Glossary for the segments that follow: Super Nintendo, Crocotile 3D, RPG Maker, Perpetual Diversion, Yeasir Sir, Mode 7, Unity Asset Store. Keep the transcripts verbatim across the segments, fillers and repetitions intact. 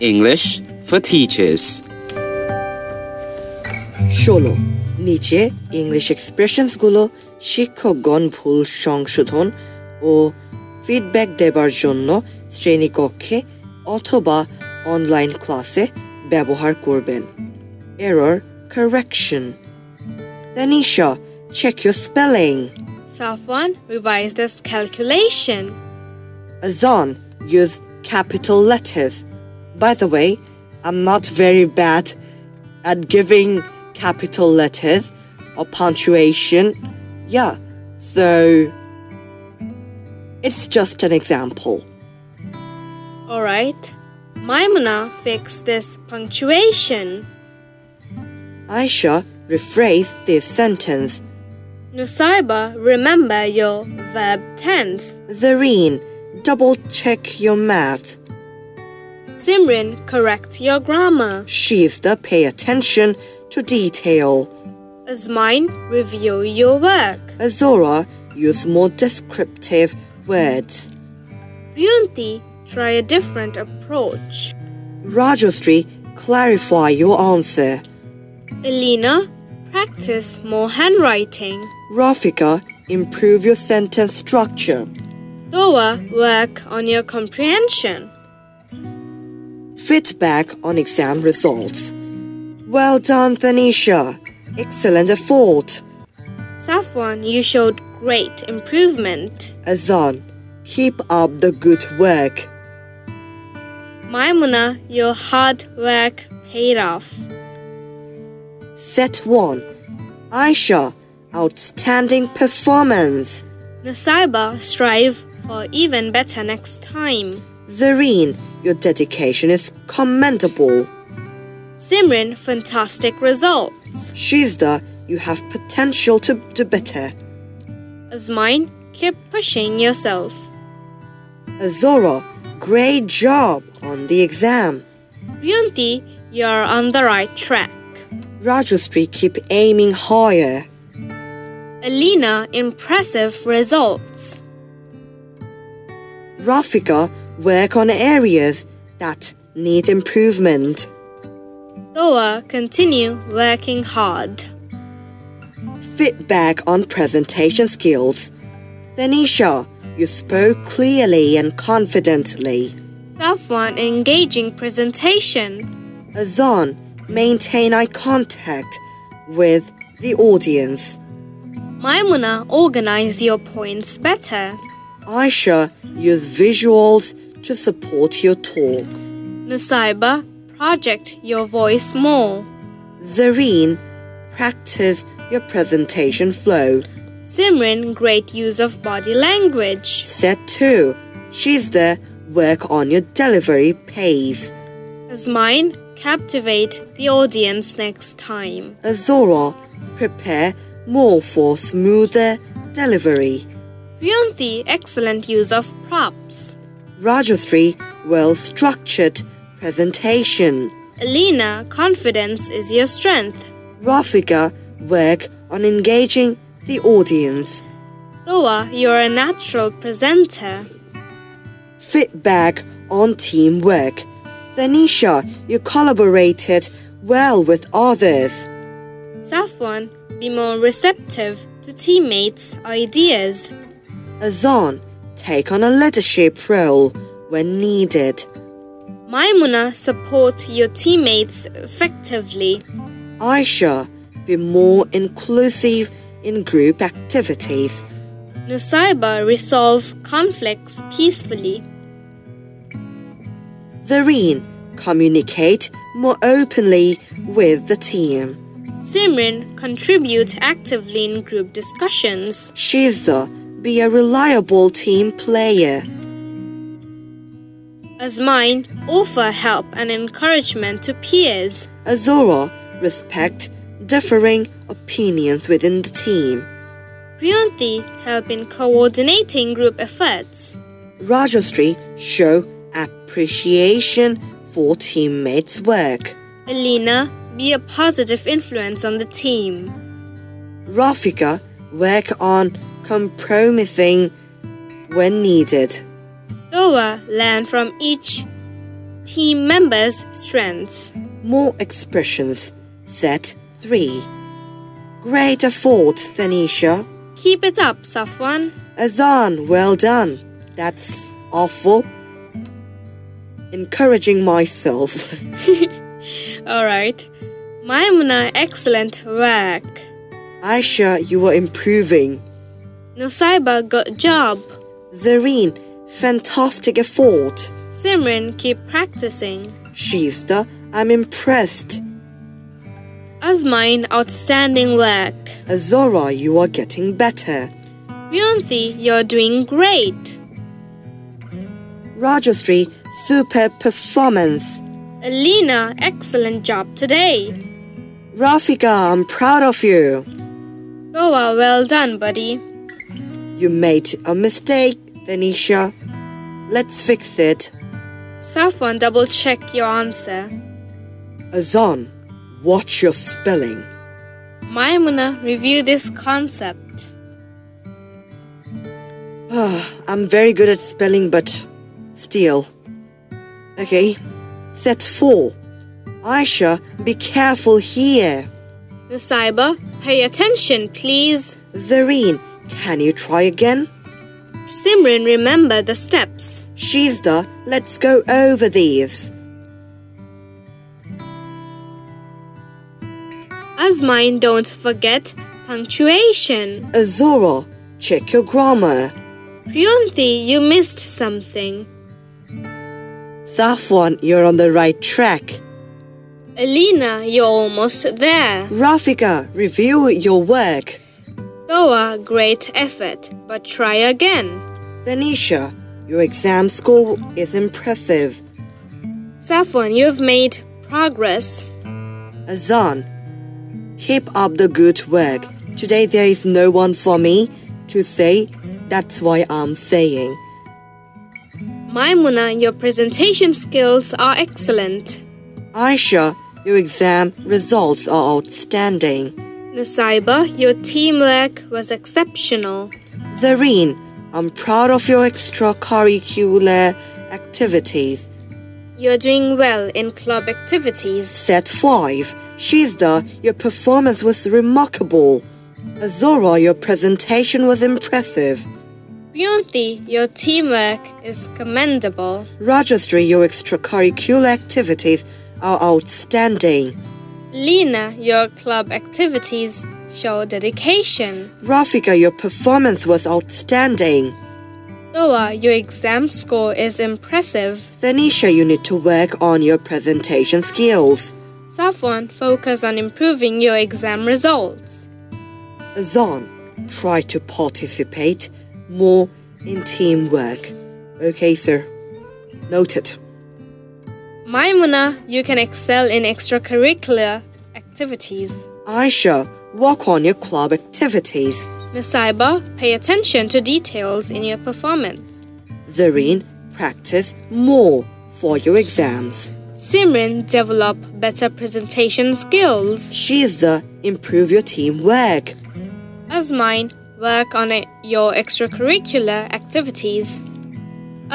English for Teachers. ষোলো নিচে English এক্সপ্রেশনসগুলো শিক্ষকগণ ভুল সংশোধন ও ফিডব্যাক দেবার জন্য শ্রেণীকক্ষে অথবা অনলাইন ক্লাসে ব্যবহার করবেন। Error correction. Tanisha, check your spelling. Safwan, revise this calculation. Azan, use capital letters. By the way, I'm not very bad at giving capital letters or punctuation. Yeah, so it's just an example. Alright, Maimuna, fix this punctuation. Aisha, rephrase this sentence. Nusaiba, remember your verb tense. Zareen, double check your math. Simrin, correct your grammar. Sheezda, pay attention to detail. Azmine, review your work. Azora, use more descriptive words. Ryunti, try a different approach. Rajasri, clarify your answer. Elena, practice more handwriting. Rafika, improve your sentence structure. Doa, work on your comprehension. Feedback on exam results. Well done, Tanisha. Excellent effort. Safwan, you showed great improvement. Azan, keep up the good work. Maimuna, your hard work paid off. Set one. Aisha, outstanding performance. Nusaiba, strive for even better next time. Zareen, your dedication is commendable. Simran, fantastic results. Sheezda, you have potential to do better. Azmine, keep pushing yourself. Azora, great job on the exam. Ryunti, you're on the right track. Rajasri, keep aiming higher. Alina, impressive results. Rafika, work on areas that need improvement. Doa, continue working hard. Feedback on presentation skills. Tanisha, you spoke clearly and confidently. Safwan, engaging presentation. Azan, maintain eye contact with the audience. Maimuna, organize your points better. Aisha, use visuals to support your talk. Nusaiba, project your voice more. Zareen, practice your presentation flow. Simran, great use of body language. Set two. She's there, work on your delivery pace. Azmine, captivate the audience next time. Azora, prepare more for smoother delivery. Ryunthi, excellent use of props. Rajasri, well structured presentation. Alina, confidence is your strength. Rafika, work on engaging the audience. Doa, you're a natural presenter. Feedback on teamwork. Tanisha, you collaborated well with others. Safwan, be more receptive to teammates' ideas. Azan, take on a leadership role when needed. Maimuna, support your teammates effectively. Aisha, be more inclusive in group activities. Nusaiba, resolve conflicts peacefully. Zareen, communicate more openly with the team. Simran, contribute actively in group discussions. Sheezda, be a reliable team player. Azmine, offer help and encouragement to peers. Azora, respect differing opinions within the team. Priyanti, help in coordinating group efforts. Rajasri, show appreciation for teammates' work. Alina, be a positive influence on the team. Rafika, work on compromising when needed. Noah learned from each team member's strengths. More expressions. Set three. Great effort, Tanisha. Keep it up, Safwan. Azan, well done. That's awful. Encouraging myself. Alright. Maimuna, excellent work. Aisha, you were improving. Nusaiba, good job. Zareen, fantastic effort. Simran, keep practicing. Shista, I'm impressed. Azmain, outstanding work. Azora, you are getting better. Myunthi, you're doing great. Rajashree, superb performance. Alina, excellent job today. Rafika, I'm proud of you. Goa, well done, buddy. You made a mistake, Tanisha. Let's fix it. Safwan, double check your answer. Azan, watch your spelling. Maimuna, review this concept. Oh, I'm very good at spelling, but still. Okay. Set four. Aisha, be careful here. Nusaiba, pay attention, please. Zareen, can you try again? Simran, remember the steps. Shizda, let's go over these. Azmain, don't forget punctuation. Azora, check your grammar. Priyanthi, you missed something. Safwan, you're on the right track. Alina, you're almost there. Rafika, review your work. Goa, great effort, but try again. Tanisha, your exam score is impressive. Safwan, you've made progress. Azan, keep up the good work. Today there is no one for me to say, that's why I'm saying. Maimuna, your presentation skills are excellent. Aisha, your exam results are outstanding. Nusaiba, your teamwork was exceptional. Zareen, I'm proud of your extracurricular activities. You're doing well in club activities. Set five. Shizda, your performance was remarkable. Azora, your presentation was impressive. Myunthi, your teamwork is commendable. Rajashree, your extracurricular activities are outstanding. Lina, your club activities show dedication. Rafika, your performance was outstanding. Noah, your exam score is impressive. Tanisha, you need to work on your presentation skills. Safwan, focus on improving your exam results. Azan, try to participate more in teamwork. Okay, sir. Noted. Maimuna, you can excel in extracurricular activities. Aisha, work on your club activities. Nusaiba, pay attention to details in your performance. Zareen, practice more for your exams. Simran, develop better presentation skills. Shiza, improve your teamwork. Azmain, work on your extracurricular activities.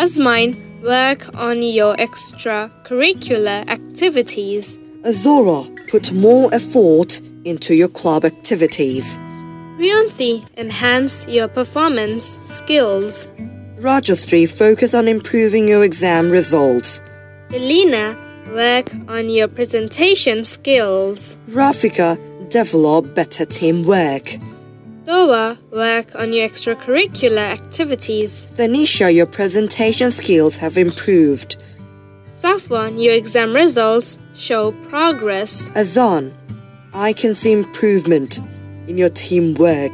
Azmain, work on your extracurricular activities. Azora, put more effort into your club activities. Rionthi, enhance your performance skills. Rajashree, focus on improving your exam results. Elena, work on your presentation skills. Rafika, develop better teamwork. Doa, work on your extracurricular activities. Tanisha, your presentation skills have improved. Safwan, your exam results show progress. Azan, I can see improvement in your teamwork.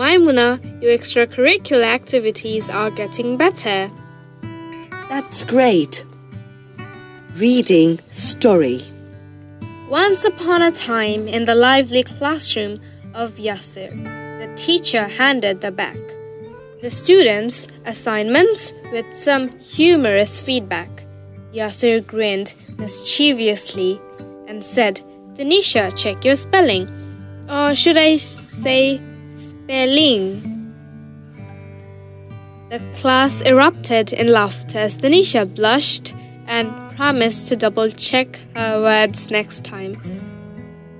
Maimuna, your extracurricular activities are getting better. That's great. Reading story. Once upon a time, in the lively classroom of Yeasir, the teacher handed the back the students assignments with some humorous feedback. Yeasir grinned mischievously and said, "Tanisha, check your spelling, or should I say spelling?" The class erupted in laughter as Tanisha blushed and promised to double-check her words next time.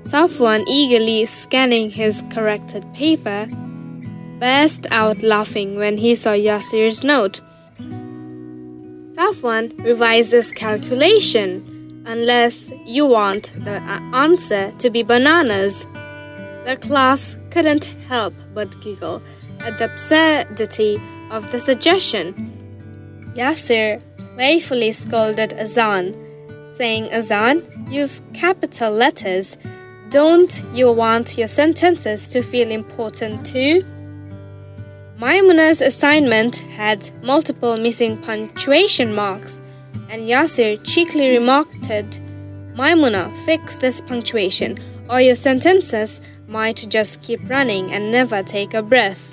Safwan, eagerly scanning his corrected paper, burst out laughing when he saw Yeasir's note. Safwan revised this calculation, unless you want the answer to be bananas. The class couldn't help but giggle at the absurdity of the suggestion. Yeasir playfully scolded Azan, saying, "Azan, use capital letters. Don't you want your sentences to feel important too?" Maimuna's assignment had multiple missing punctuation marks, and Yeasir cheekily remarked, "Maimuna, fix this punctuation, or your sentences might just keep running and never take a breath."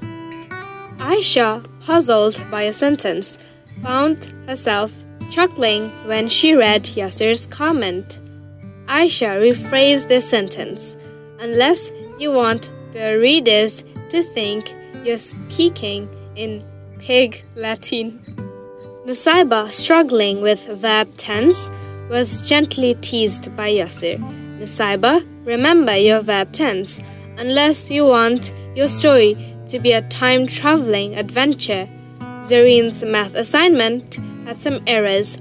Aisha, puzzled by a sentence, found herself chuckling when she read Yeasir's comment. Aisha rephrased the sentence, "Unless you want the readers to think you're speaking in pig Latin." Nusaiba, struggling with verb tense, was gently teased by Yeasir. "Nusaiba, remember your verb tense. Unless you want your story to be a time-traveling adventure." Zareen's math assignment had some errors,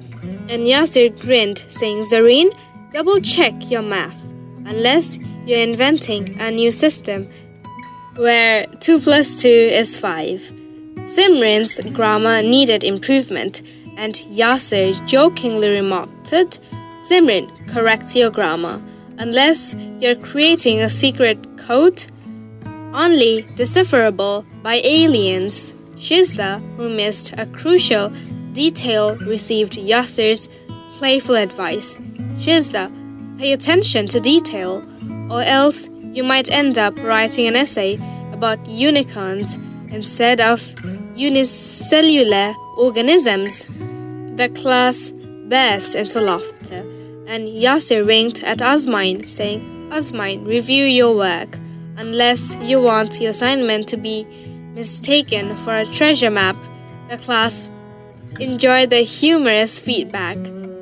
and Yeasir grinned, saying, "Zareen, double-check your math. Unless you're inventing a new system where two plus two is five. Simran's grammar needed improvement, and Yeasir jokingly remarked, "Simran, correct your grammar. Unless you're creating a secret code only decipherable by aliens." Shizla, who missed a crucial detail, received Yeasir's playful advice. "Shizla, pay attention to detail, or else you might end up writing an essay about unicorns instead of unicellular organisms." The class burst into laughter, and Yeasir winked at Azmain, saying, "Azmain, review your work. Unless you want your assignment to be mistaken for a treasure map." The class enjoyed the humorous feedback,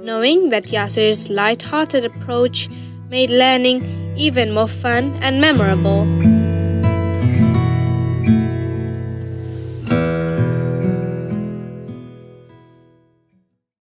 knowing that Yeasir's light-hearted approach made learning even more fun and memorable.